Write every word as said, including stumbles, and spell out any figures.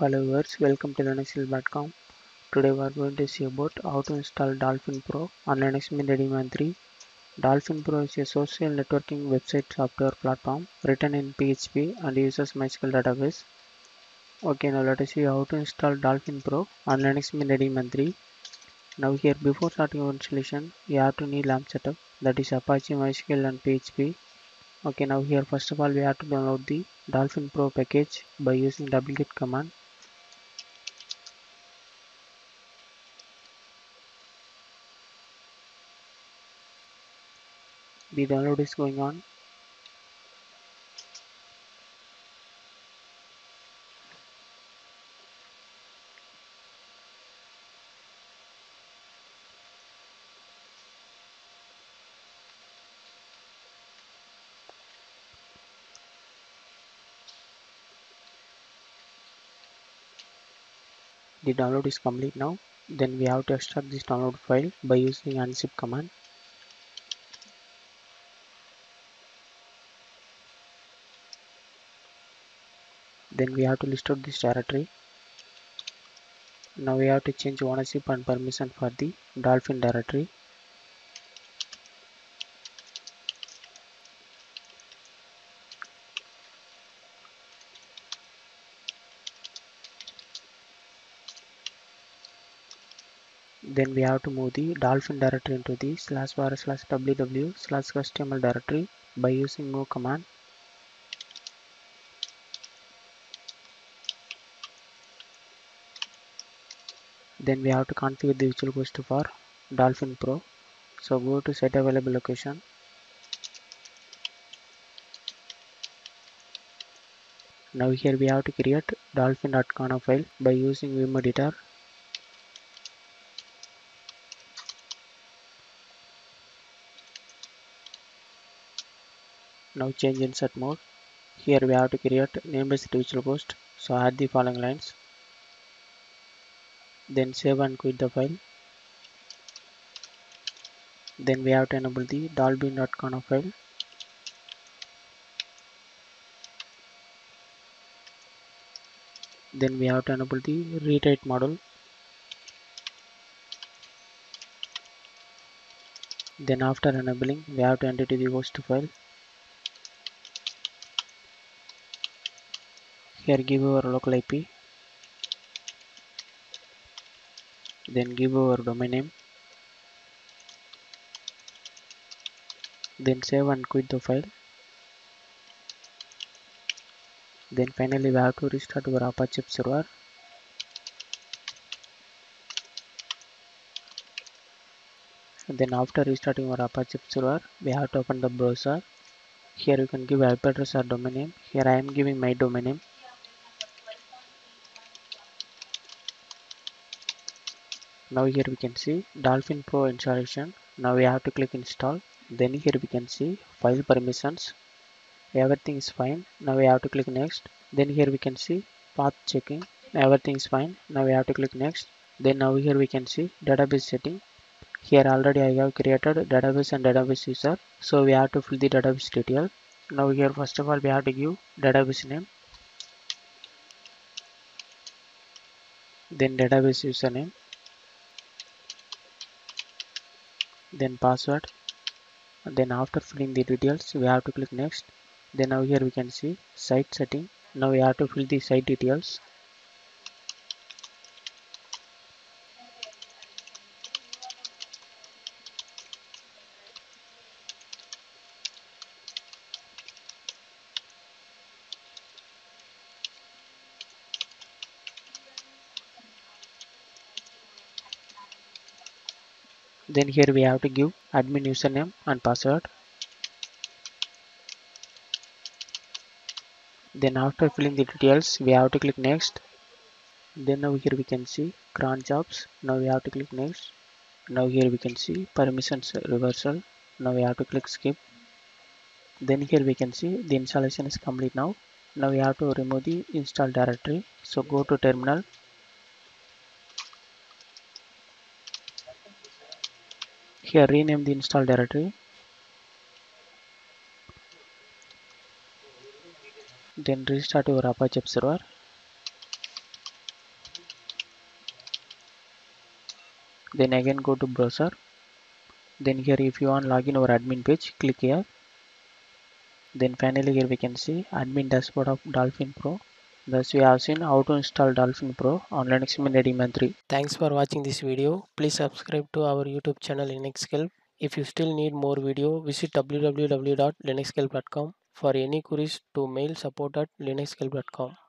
Hello viewers, welcome to Linux Help dot com. Today we are going to see about how to install Dolphin Pro on Linux Mint eighteen point three. Dolphin Pro is a social networking website software platform written in P H P and uses MySQL database. Okay, now let us see how to install Dolphin Pro on Linux Mint eighteen point three. Now here, before starting your installation, you have to need LAMP setup, that is Apache, MySQL and P H P. Okay, now here first of all we have to download the Dolphin Pro package by using wget command. The download is going on. The download is complete now. Then we have to extract this download file by using unzip command. Then we have to list out this directory. Now we have to change ownership and permission for the Dolphin directory. Then we have to move the Dolphin directory into the slash var slash ww slash html directory by using move command. Then we have to configure the virtual host for Dolphin Pro. So go to set available location. Now here we have to create dolphin dot conf file by using Vim editor. Now change insert mode. Here we have to create name-based virtual host. So add the following lines. Then save and quit the file. Then we have to enable the dolphin dot conf file. Then we have to enable the rewrite module. Then after enabling, we have to enter to the host file. Here give our local I P. Then give our domain name. Then save and quit the file. Then finally we have to restart our Apache server. Then after restarting our Apache server, we have to open the browser. Here you can give I P address or domain name. Here I am giving my domain name. Now here we can see Dolphin Pro installation. Now we have to click install. Then here we can see file permissions. Everything is fine. Now we have to click next. Then here we can see path checking. Everything is fine. Now we have to click next. Then now here we can see database setting. Here already I have created database and database user. So we have to fill the database detail. Now here first of all we have to give database name. Then database username. Then password. Then after filling the details we have to click next. Then now here we can see site setting. Now we have to fill the site details. Then here we have to give admin username and password. Then after filling the details we have to click next. Then now here we can see cron jobs. Now we have to click next. Now here we can see permissions reversal. Now we have to click skip. Then here we can see the installation is complete now. Now we have to remove the install directory. So go to terminal. Here rename the install directory. Then restart your Apache server. Then again go to browser. Then here if you want login or admin page, click here. Then finally here we can see admin dashboard of Dolphin Pro. Thus we have seen how to install Dolphin Pro on Linux Mint eighteen point three. Thanks for watching this video. Please subscribe to our YouTube channel LinuxHelp. If you still need more video, visit w w w dot linuxhelp dot com. For any queries to mail support at linuxhelp dot com.